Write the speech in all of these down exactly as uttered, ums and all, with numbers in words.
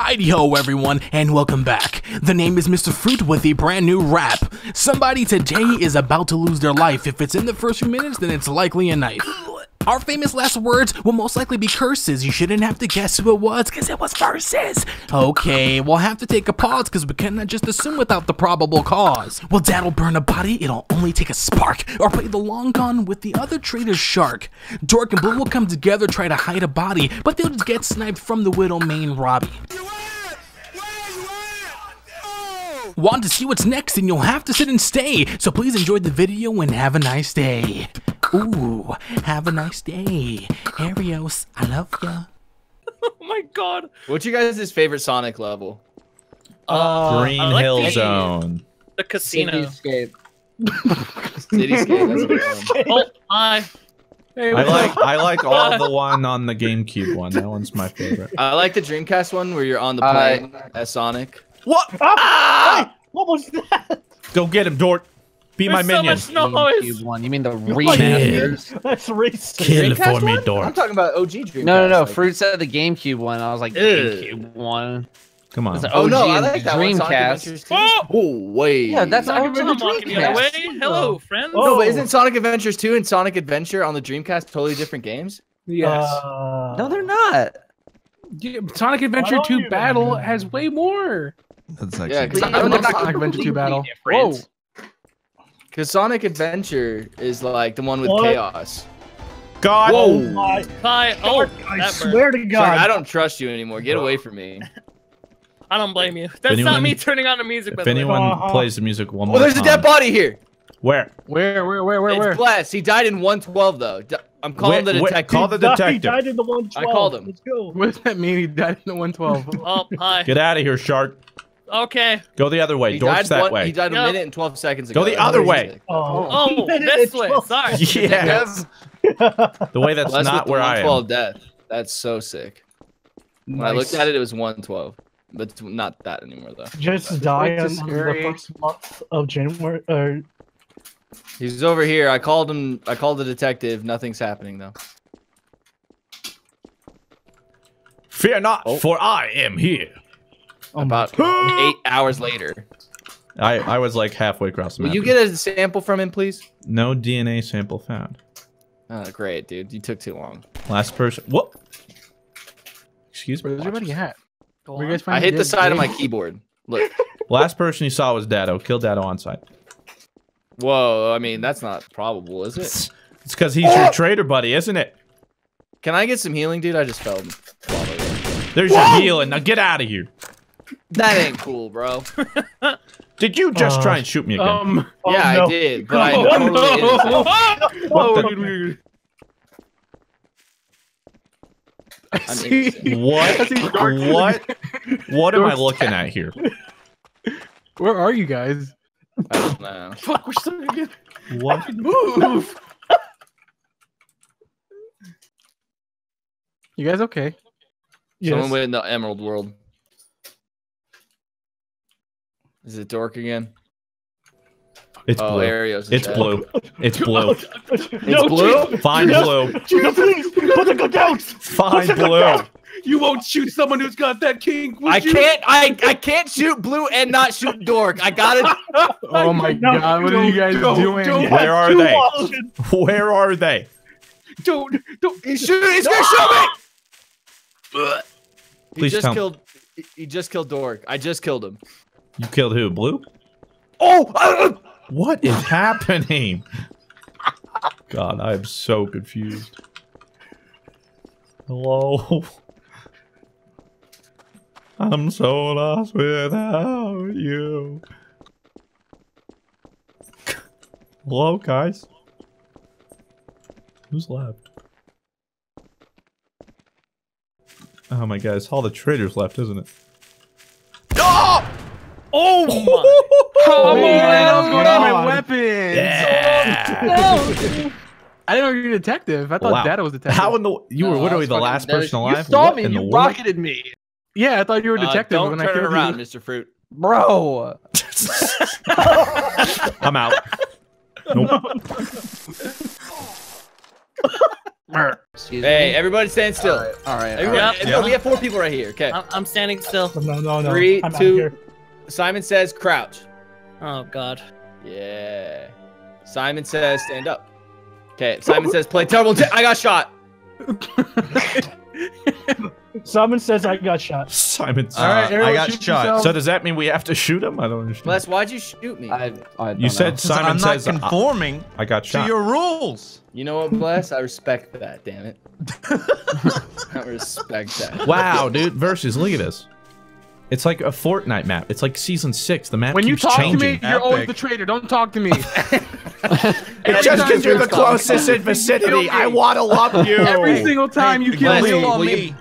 Hi-di-ho everyone, and welcome back. The name is Mister Fruit with a brand new rap. Somebody today is about to lose their life. If it's in the first few minutes, then it's likely a knife. Our famous last words will most likely be curses. You shouldn't have to guess who it was, because it was Versus. Okay, we'll have to take a pause, because we cannot just assume without the probable cause. Well, Dad'll burn a body, it'll only take a spark, or play the long gun with the other traitor Shark. Dork and Blue will come together, try to hide a body, but they'll just get sniped from the widow main Robbie. Want to see what's next, and you'll have to sit and stay, so please enjoy the video and have a nice day. Ooh, have a nice day. Arios, I love ya. Oh my god. What's your guys' favorite Sonic level? Uh, Green like Hill the, Zone. The casino. Cityscape. Cityscape, that's a good one. Oh, hi. Hey, I like I like all the one on the GameCube one. That one's my favorite. I like the Dreamcast one where you're on the plane uh, as Sonic. What? Oh, ah! What was that? Go get him, Dork. Be There's my minion. So much noise. One. You mean the remasters? Yeah. That's racist. Kill for me, Dork. I'm talking about O G Dreamcast. No, no, no. Like... Fruit said the GameCube one. I was like, GameCube one. Come on. Like, oh, O G no. I like that Dreamcast. Oh! oh, wait. Yeah, that's Sonic O G Dreamcast. Hello, friends. Oh. No, but isn't Sonic Adventures two and Sonic Adventure on the Dreamcast totally different games? Yes. Uh... No, they're not. Yeah, Sonic Adventure two Battle know? has way more. That's actually. Yeah, because I don't like Sonic Adventure two Battle. Whoa. Cause Sonic Adventure is like the one with what? chaos. God, Whoa. My, my, oh, God, I swear to God, Sorry, I don't trust you anymore. Get Whoa. away from me. I don't blame you. That's anyone, not me turning on the music. If by anyone the way. plays the music one oh, more there's time. there's a dead body here. Where? Where? Where? Where? Where? It's where? Bless. He died in one twelve though. I'm calling where, the detective. Where, call the detective. He died in the one twelve. I called him. Let's go. What does that mean? He died in the one twelve. Oh, hi. Get out of here, Shark. Okay. Go the other way. He Dork's that one, way. He died yep. a minute and twelve seconds ago. Go the other way. Oh, oh this way. Sorry. Yes. The way that's Bless not where I am. Death. That's so sick. When nice. I looked at it, it was one twelve. But it's not that anymore, though. Just but die on the first month of January. Or... He's over here. I called him. I called the detective. Nothing's happening, though. Fear not, oh. for I am here. About eight hours later. I, I was like halfway across the map. Will you get a sample from him, please? No D N A sample found. Oh, great, dude. You took too long. Last person. Whoop. Excuse me. Where's everybody at? Were you guys I hit the side of my keyboard. Look. Last person you saw was Dado. Killed Dado on site. Whoa, I mean, that's not probable, is it? It's because he's your traitor buddy, isn't it? Can I get some healing, dude? I just fell. There's Whoa! your healing. Now get out of here. That ain't cool, bro. Did you just uh, try and shoot me again? Um, oh, yeah, no. I did, but I totally didn't. What the? What? What? What am I looking at here? Where are you guys? I don't know. Fuck, we're still again. What? Move! You guys okay? Someone yes. went in the Emerald World. Is it Dork again? It's oh, blue. Arios it's dead. blue. It's blue. It's no, blue? Fine no, blue. Jesus, please, put the gun down. Fine put blue. Down. You won't shoot someone who's got that kink. I you? can't. I I can't shoot blue and not shoot Dork. I gotta. Oh my no, god! What are you guys don't, doing? Don't, don't Where are they? Options. Where are they? Don't don't. He's shooting. He's gonna shoot me. Please he just tell killed. Me. He just killed Dork. I just killed him. You killed who? Blue? Oh! Uh, what is happening? God, I'm so confused. Hello? I'm so lost without you. Hello, guys? Who's left? Oh my god, it's all the traitors left, isn't it? Oh my! Come on! Going on my weapons! Yeah. No. I didn't know you were a detective. I thought wow. Dada was a detective. How in the you no, were literally the last dead. person alive? You saw me. You rocketed world? me. Yeah, I thought you were a detective. Uh, don't when turn I around, you. Mister Fruit, bro. I'm out. Nope. Excuse hey, me. Everybody stand still. All right. All right. Everybody, yep. everybody, yep. We have four people right here. Okay. I'm, I'm standing still. No, no, no. Three, I'm two. Here. Simon says crouch. Oh, God. Yeah. Simon says stand up. Okay. Simon says play terrible. I got shot. Simon says I got shot. Simon says uh, right, I got shot. Yourself. So does that mean we have to shoot him? I don't understand. Bless, why'd you shoot me? I, I you know. said Simon I'm says I'm not conforming I got shot. To your rules. You know what, Bless? I respect that, damn it. I respect that. Wow, dude. Versus, look at this. It's like a Fortnite map. It's like season six. The map when keeps changing. When you talk changing. to me, you're Epic. always the traitor. Don't talk to me. It's just because you're the closest in vicinity. I want to love you. Every single time you kill me, you love me.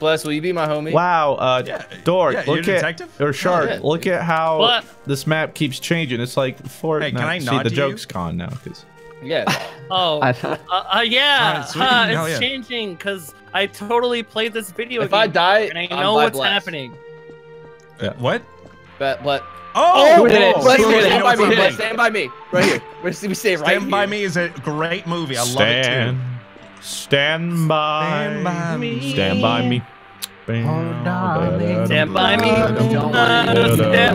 Bless, will you be my homie? Wow, uh, yeah, Dork, yeah, look at, or Shark, oh, yeah. look at how what? this map keeps changing. It's like Fortnite. Hey, can I See, nod the to joke's you? gone now, cause. Yeah. Oh, uh, uh, yeah, uh, uh, it's yeah. changing, cause I totally played this video If game I die, and I know what's blast. happening. Yeah. What? But, but. Oh, we did it. Bless, Bless, Stand by me, Bless, stand by me, right here. We're, we stay right Stand here. by me is a great movie. I love stand. it too. Stand by, stand by me. Stand by me. Oh, darling. Stand by me. Stand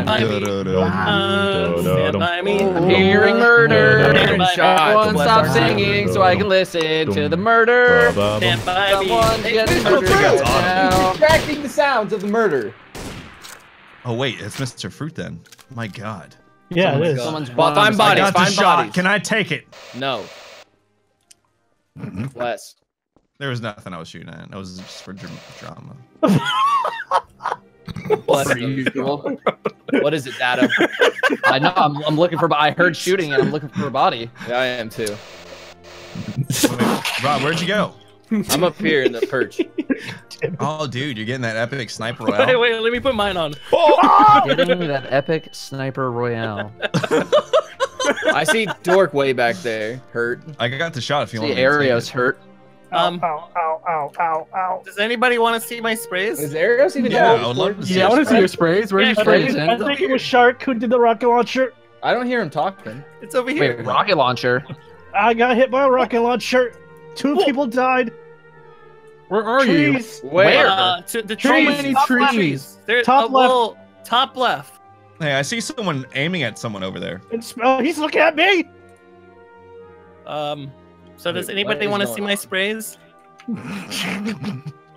by me. Stand by me. I'm hearing murder. Everyone stop singing so I can listen to the murder. Stand by me. Someone gets now. Distracting the sounds of the murder. Oh wait, it's Mister Fruit then. My God. Yeah, it is. Someone's find bodies. Find bodies. Can I take it? No. Bless. There was nothing I was shooting at. It was just for drama. Bless you. What is it, Dado? I know. I'm, I'm looking for. I heard shooting and I'm looking for a body. Yeah, I am too. Wait, Rob, where'd you go? I'm up here in the perch. Oh, dude, you're getting that epic sniper royale. Wait, wait, let me put mine on. Oh! Getting that epic sniper royale. I see Dork way back there, hurt. I got the shot if you see want to Arios see hurt. Um, ow, ow, ow, ow, ow. Does anybody want to see my sprays? Is Arios even yeah, I would love to see Yeah, I want to see your sprays. Where are yeah, your sprays? I think, I think it was Shark who did the rocket launcher. I don't hear him talking. It's over here. Wait, rocket launcher? I got hit by a rocket launcher. Two Whoa. people died. Where are trees. you? Where? Uh, to the trees. So many top trees. Left. Top, left. top left. Hey, I see someone aiming at someone over there. It's, oh, he's looking at me! Um, so does Wait, anybody want to see on? my sprays?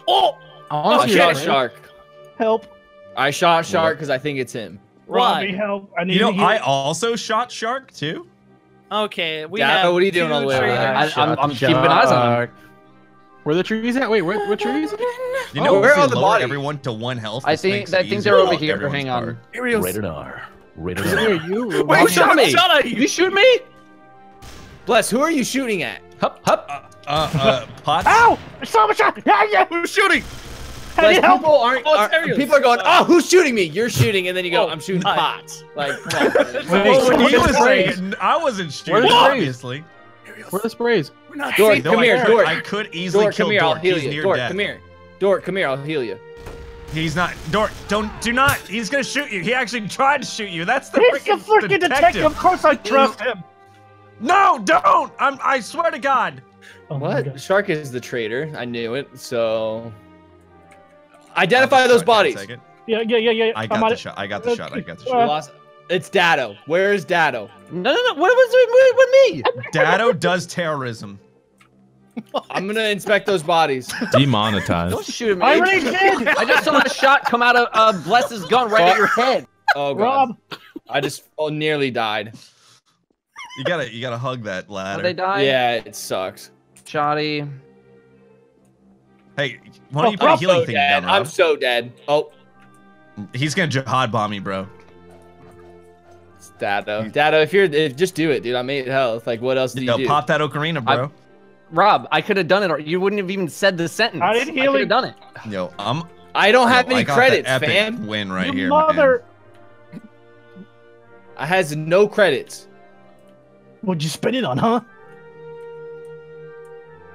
Oh! I okay. shot Shark. Help. I shot Shark because I think it's him. Why? Robbie, help. I need you know, I also shot Shark too? Okay, we Dad, have what are you doing all the way around? I'm, I'm keeping eyes on him. Where the trees at? Wait, where, where trees? You know, oh, where are the bodies? Everyone to one health. I think I think they're over here. Hang on. Rated R. Rated R. Who are you? Wait, you shot me! You shoot me? Bless. Who are you shooting at? Hup hup. Uh uh. Pot. Ow! So much shot! Yeah yeah. Who's shooting? Like, people aren't. Are, people are going. Oh, who's shooting me? You're shooting, and then you go. Oh, I'm shooting pots. Like. He was saying I wasn't shooting. Obviously. Where are the sprays? We're not Dork, safe. come no, here, Dork. I could easily Dork, kill Dork. Dork, come here, Dork. I'll heal He's you. Dork, death. come here. Dork, come here, I'll heal you. He's not. Dork, don't, do not. He's gonna shoot you. He actually tried to shoot you. That's the He's freaking, the freaking detective. detective. Of course I trust him. No, don't. I'm, I swear to God. Oh what? God. Shark is the traitor. I knew it, so. Identify those bodies. Yeah, yeah, yeah, yeah. I got I'm the shot. I got the uh, shot. I got the uh, shot. It's Dado. Where is Dado? No, no, no. What was it with me? Dado does terrorism. What? I'm gonna inspect those bodies. Demonetized. Don't shoot him. I already did. I just saw a shot come out of uh, Bless's gun right at your head. Oh God. Rob. I just oh, nearly died. You gotta, you gotta hug that ladder. Did they die? Yeah, it sucks. Shoddy. Hey, why don't oh, you put I'm a healing so thing dead. down, Rob? I'm so dead. Oh. He's gonna jihad bomb me, bro. Dado, Dado, if you're, if, just do it, dude. I'm eight health. Like, what else do you no, do? Pop that ocarina, bro. I, Rob, I could have done it, or you wouldn't have even said the sentence. I didn't heal I could have done it. Yo, I'm. I don't have yo, any credits, fam. Win right Your here, mother. Man. I has no credits. What'd you spend it on, huh?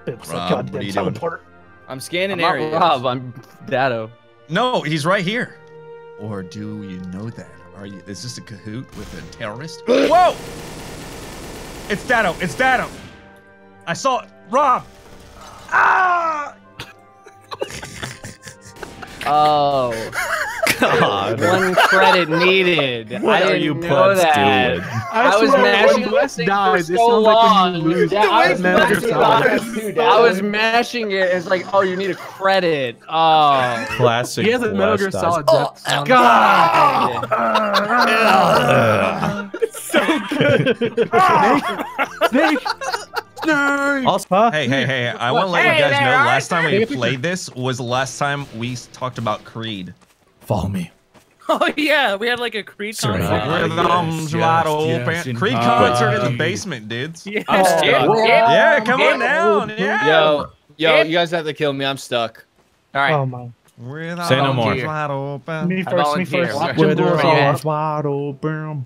It was Rob, a goddamn what are you doing? Teleporter. I'm scanning areas. Rob, I'm Dado. No, he's right here. Or do you know that? Are you, is this a cahoot with a terrorist? Whoa! It's Dado, it's Dado! I saw it, Rob! Oh. God. One credit needed. What I are you plebs doing? I, I was mashing Bless dies. It so long. Like yeah, I, was dies. I was mashing it. It's like, oh, you need a credit. Oh. Classic. He has a Metal Gear Solid death sound. God. God. It's so good. Snake. Snake. Also, hey, hey, hey, I want to let hey, you guys know, last time we played this was the last time we talked about Creed. Follow me. Oh, yeah, we had like a Creed concert. With the arms wide open. Creed concert in the basement, dudes. Yeah, oh, yeah come on down. Yeah. Yo, yo, you guys have to kill me. I'm stuck. All right. Oh, my. Say no more. Wide open. Me first, me first. With the arms wide open.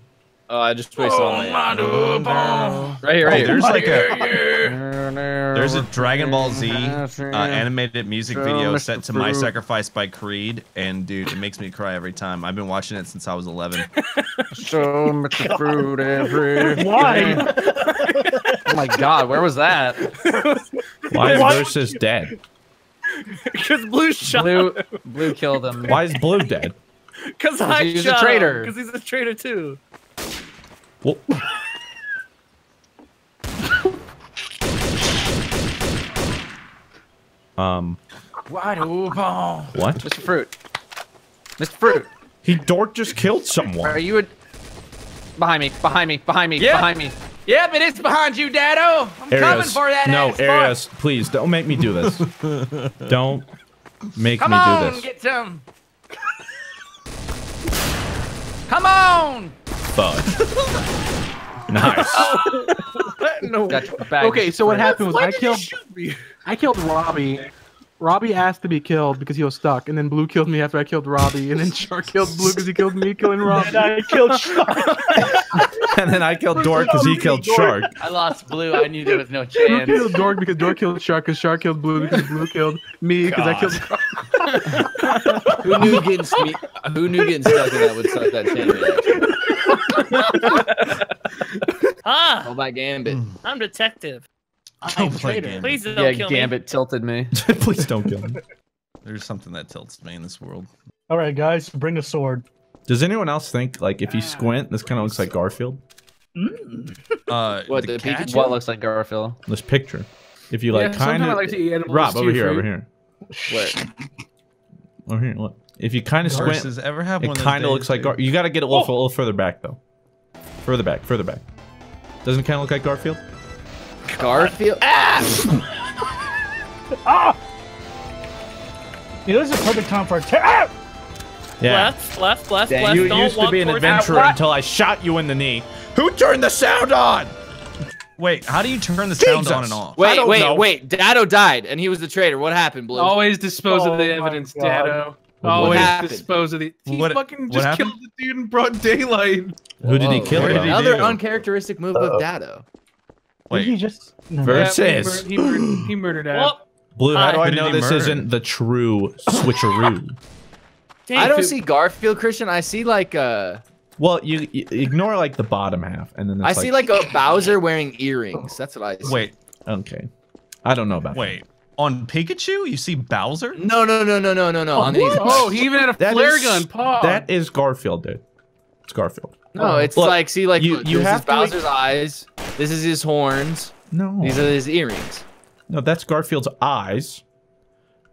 Oh, I just wasted oh, all my time. Right here, right here. There's like a, there's a Dragon Ball Z uh, animated music video set to My Sacrifice by Creed, and dude, it makes me cry every time. I've been watching it since I was eleven. So much fruit every. Why? Oh my God, where was that? Why is Versus dead? Because Blue shot Blue, Blue killed him. Why is Blue dead? Because I he's shot a traitor. Because he's a traitor too. Whoa. um. What? Mister Fruit. Mister Fruit. He dork just killed someone. Are you a... Behind me, behind me, behind me, yep. behind me. Yep, it is behind you, Dado. I'm Arias. coming for that No, ass Arias, fart. please, don't make me do this. don't make Come me on, do this. Come on, get some. Come on. Fudge. Nice. No. Okay, so what happened was I killed I killed Robbie. Robbie asked to be killed because he was stuck, and then Blue killed me after I killed Robbie, and then Shark killed Blue because he killed me killing Robbie. And I killed Shark. And then I killed Dork because he killed Shark. I lost Blue. I knew there was no chance. Blue killed Dork because Dork killed Shark because Shark killed Blue because Blue killed me because I killed Shark. Who knew getting me? Who knew getting stuck in that would suck that chain reaction? Ah! Oh, by Gambit. I'm detective. Don't play Gambit. Please don't yeah, kill Gambit me. Gambit tilted me. Please don't kill me. There's something that tilts me in this world. All right, guys, bring the sword. Does anyone else think like if you squint, this kind of looks like Garfield? Mm. Uh, what the Pikachu? What looks like Garfield? This picture. If you like, yeah, kind of. Like Rob, over here, fruit. over here. What? Over here. Look. If you kind of squint, ever have it kind of looks like Garfield. You got to get it a little, oh. a little further back, though. Further back, further back. Doesn't it kind of look like Garfield? Garfield? Ah! Ah! You know, this is a perfect time for a tear. Ah! Yeah. Left, left, left, Dang, left. You Don't used to be an adventurer out. until I shot you in the knee. Who turned the sound on? Wait, how do you turn the sound Jesus. on and off? Wait, wait, know. wait. Dado died, and he was the traitor. What happened, Blue? Always dispose oh of the evidence, God. Dado. Always happened? dispose of the. He what, fucking what just happened? killed the dude in broad daylight. Who did he kill? Did he Another do? uncharacteristic move uh, of Dado. Wait, he just no. Versus. Yeah, he murdered. He murdered, he murdered Dado. Blue, how do I, I know this murder? isn't the true switcheroo? I don't see Garfield, Christian. I see like a. Well, you, you ignore like the bottom half, and then it's I like, see like a Bowser wearing earrings. That's what I see. Wait. Okay. I don't know about. Wait. That. On Pikachu, you see Bowser? No, no, no, no, no, no, no. Oh, on these. Oh, he even had a that flare is, gun. Paw. That is Garfield, dude. It's Garfield. No, it's Look, like see, like you, you this have is Bowser's like... eyes. This is his horns. No, these are his earrings. No, that's Garfield's eyes.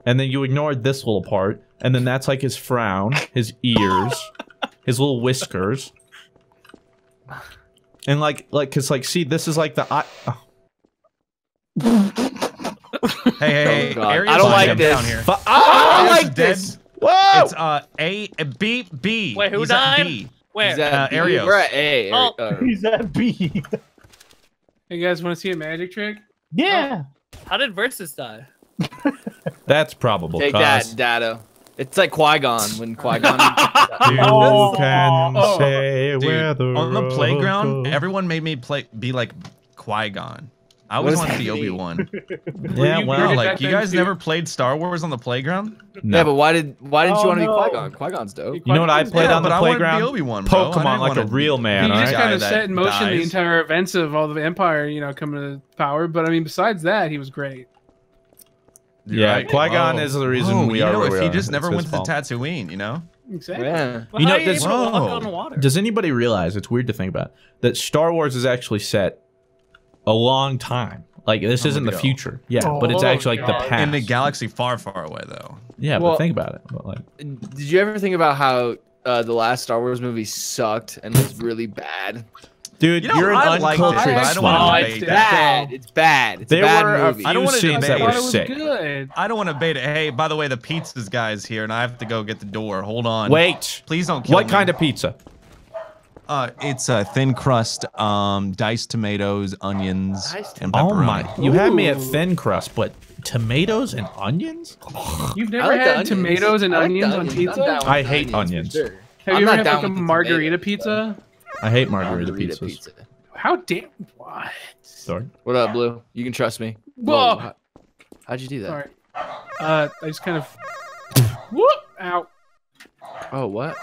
And then you ignore this little part, and then that's like his frown, his ears, his little whiskers, and like, like, cause like, see, this is like the eye. Oh. Hey, hey, hey. Oh, I don't like this. Down here. But, oh, I don't like this. Whoa! It's uh, A, B, B. Wait, who He's died? B. Where? He's at uh, Arios. We're at A. Oh. He's at B. Hey, you guys want to see a magic trick? Yeah. Oh. How did Versus die? That's probable. Take cause. that, Dado. It's like Qui-Gon when Qui-Gon. You oh. can oh. say Dude, where the on the playground, goes. everyone made me play be like Qui-Gon. I always wanted to be Obi-Wan. Yeah, well, like you guys too? never played Star Wars on the playground? No. Yeah, but why did why didn't oh, you want to no. be Qui-Gon? Qui-Gon's dope. You know what I played yeah, on the but playground? I Pokemon, I like a to... real man. You just right? kind of set in motion dies. the entire events of all the Empire, you know, coming to power. But I mean, besides that, he was great. You're yeah, right. Qui-Gon oh. is the reason oh, we are. You know, if he just never went fault. to Tatooine, you know. Exactly. Yeah. Well, you know, does, you walk on water? Does anybody realize? It's weird to think about that Star Wars is actually set a long time. Like this oh, isn't the go. future. Yeah, oh, but it's actually like God. the past. In the galaxy far, far away, though. Yeah, well, but think about it. But, like, did you ever think about how uh, the last Star Wars movie sucked and was really bad? Dude, you know, you're an I uncultured it. I don't want to debate that. It's bad. It's there a bad were movie. A few I don't want to debate that were sick. Good. I don't want to debate it. Hey, by the way, the pizza's guy's here, and I have to go get the door. Hold on. Wait. Please don't kill what me. What kind of pizza? Uh, it's a thin crust, um, diced tomatoes, onions, diced and pepperoni. Oh my! You Ooh. had me at thin crust, but tomatoes and onions? You've never like had tomatoes and like onions, onions on pizza? I, I hate onions. onions. Sure. Have I'm you ever had like a margarita pizza? Though. I hate margarita, margarita pizzas. Pizza. How damn what? Sorry. What up, Blue? You can trust me. Whoa! Whoa. How'd you do that? Sorry. Uh, I just kind of. Whoop! Ow. Oh what?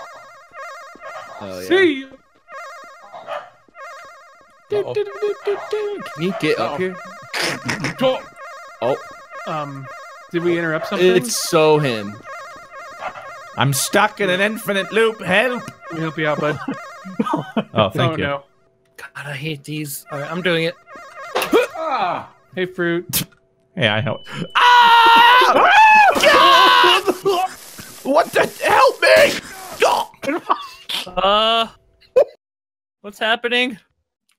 Oh yeah. See you. Uh-oh. Can you get up oh. here? Oh. Um. Did we interrupt something? It's so him. I'm stuck in an infinite loop. Help! Let me help you out, bud. Oh, thank oh, you. No. God, I hate these. All right, I'm doing it. Ah, hey, Fruit. Hey, I help. Ah! God! What the? Help me! uh, what's happening?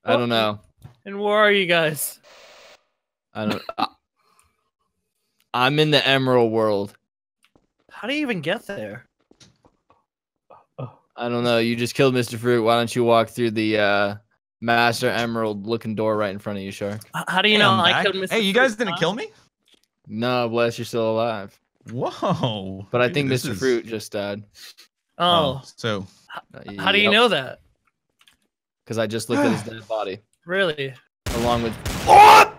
I don't know. And where are you guys? I don't. I, I'm in the Emerald world. How do you even get there? I don't know. You just killed Mister Fruit. Why don't you walk through the uh, Master Emerald looking door right in front of you, Shark? How do you know I killed Mister Hey, you guys didn't kill me? No, Bless, you're still alive. Whoa. But I think Mister Fruit just died. Oh. So. How do you know that? Because I just looked at his dead body. Really? Along with. Oh!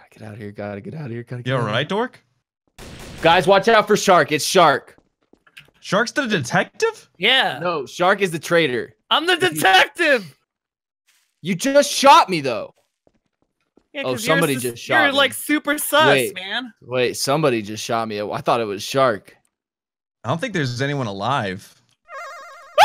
Gotta get out of here. Gotta get out of here. Gotta get out of here. You alright, Dork? Guys, watch out for Shark. It's Shark. Shark's the detective? Yeah. No, Shark is the traitor. I'm the detective! You just shot me, though. Yeah, oh, somebody just, just shot you're me. You're like super sus, wait, man. Wait, somebody just shot me. I thought it was Shark. I don't think there's anyone alive.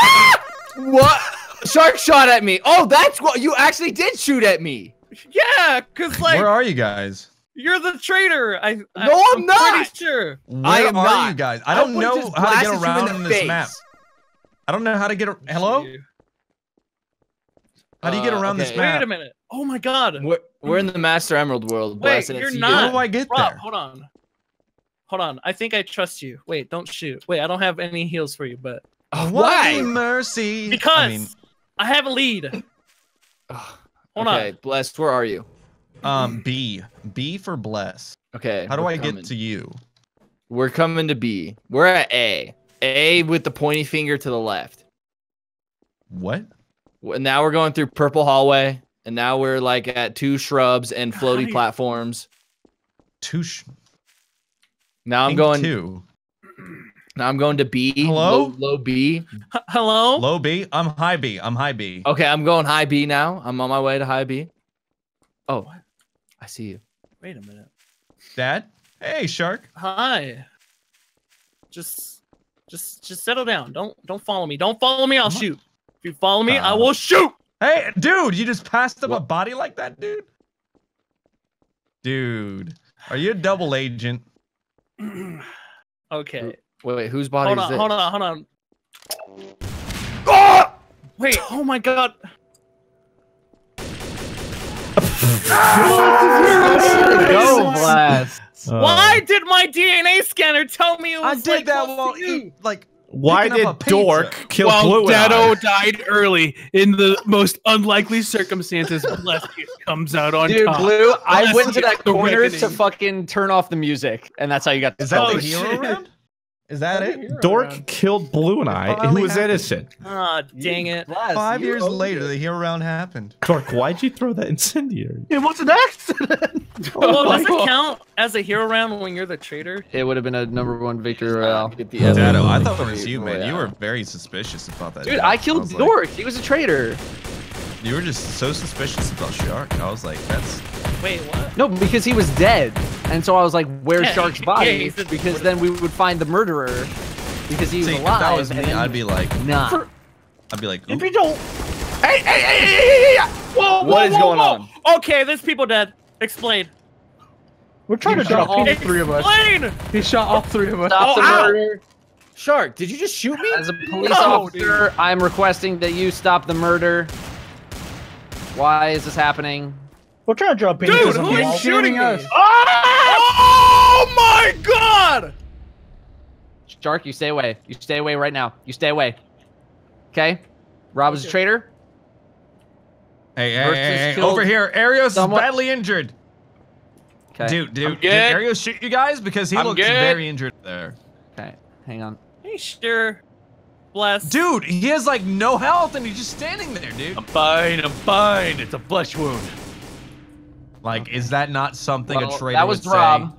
Ah! What? Shark shot at me. Oh, that's what you actually did shoot at me. Yeah, because like... Where are you guys? You're the traitor. I, no, I, I'm, I'm not. Pretty sure. Where I am are not. you guys? I don't I know how to get around in this face. map. I don't know how to get. A Hello. How do you get around uh, okay. this map? Wait a minute. Oh my God. We're we're in the Master Emerald world. Wait, you're not. How do I get Rob, there? Hold on. Hold on. I think I trust you. Wait, don't shoot. Wait, I don't have any heals for you, but. Oh, why? Mercy. Because I, mean... I have a lead. Hold okay, on. Blessed. Where are you? Um, B. B for Bless. Okay. How do I coming. get to you? We're coming to B. We're at A. A with the pointy finger to the left. What? Now we're going through purple hallway, and now we're like at two shrubs and floaty God, platforms. Two sh Now I'm going two. Now I'm going to B. Hello? Low, low B. H hello? Low B. I'm high B. I'm high B. Okay, I'm going high B now. I'm on my way to high B. Oh, what? I see you. Wait a minute. Dad? Hey, Shark. Hi. Just just just settle down. Don't don't follow me. Don't follow me, I'll what? shoot. If you follow me, uh, I will shoot. Hey, dude, you just passed up what? a body like that, dude? Dude. Are you a double agent? Okay. Wait, wait, whose body hold is on, this? Hold on, hold on, hold oh! on. Wait, oh my God. Go, Blast. Why did my D N A scanner tell me it was I did like, that while eat, like why did Dork pizza? kill well, Blue? Well, Dado died early in the most unlikely circumstances. Bless comes out on Dude, top. Dude, Blue, I went to that corner reckoning. to fucking turn off the music, and that's how you got. The Is that the hero round? Is that it? Dork around. killed Blue and I, who was happened. innocent. Ah, oh, dang it. Bless, Five years later, it. the hero round happened. Dork, why'd you throw that incendiary? It was an accident! Oh well, does God. it count as a hero round when you're the traitor? It would have been a number one victory royale. Dado, I thought it was you, man. You were very suspicious about that. Dude, job. I killed I Dork. Like... He was a traitor. You were just so suspicious about Shark. I was like, that's... Wait, what? No, because he was dead. And so I was like, where's yeah, Shark's body? Yeah, the... Because then we would find the murderer. Because he's See, alive. If that was me, then... I'd be like, nah. For... I'd be like, ooh. If you don't... Hey, hey, hey, hey, hey, hey. Whoa, whoa, What is whoa, going whoa. on? Okay, there's people dead. Explain. We're trying he to shot all Explain. three of us. Explain! He shot all three of us. Stop the murder. Shark, did you just shoot me? As a police no, officer, dude. I'm requesting that you stop the murder. Why is this happening? We're trying to draw pictures. Dude, who is shooting me? us? Oh! Oh my God! Shark, you stay away. You stay away right now. You stay away. Okay? Rob is a traitor. Hey, hey, hey, hey. Over here. Arios Someone. is badly injured. Okay. Dude, dude, did Arios shoot you guys? Because he I'm looks good. very injured there. Okay, hang on. Hey, sure. Bless. Dude, he has like no health and he's just standing there, dude. I'm fine, I'm fine. It's a flesh wound. Like, okay. is that not something well, a traitor That was would Rob. Say?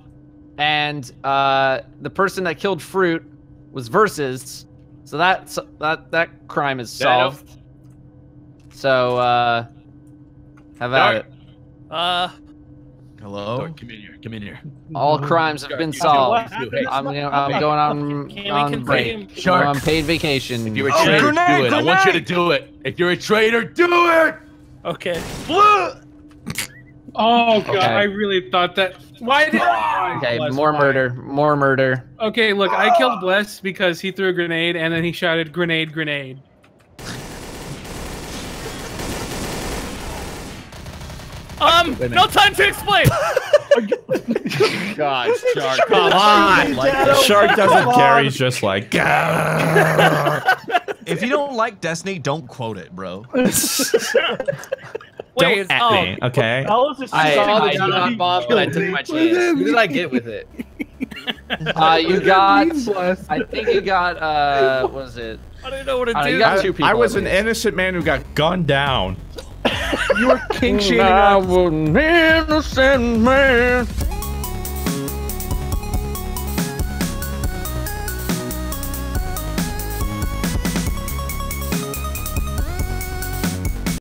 And uh, the person that killed Fruit was Versus. So that, that, that crime is solved. Yeah, so, uh, how about Dark. it? Uh, hello? Dark, come in here, come in here. All crimes have been solved. I'm, gonna, I'm going on, on break. Shark. I'm on paid vacation. If you're a traitor, oh, grenade, do it. Grenade. I want you to do it. If you're a traitor, do it! Okay. Blue! Oh, God, okay. I really thought that. Why did I? Okay, Bless more why? murder, more murder. Okay, look, I killed Bless because he threw a grenade and then he shouted, grenade, grenade. Um, no time to explain! God, Shark, come on! Like, Shark doesn't care, he's just like, if you don't like Destiny, don't quote it, bro. Don't Wait, at oh, me, okay? I saw the shot bomb, but I took my chance. What did I get with it? Uh, you got, I think you got, uh, what was it? I didn't know what to do. You got two people. I was an innocent man who got gunned down. You were king shaming us. I was an innocent man.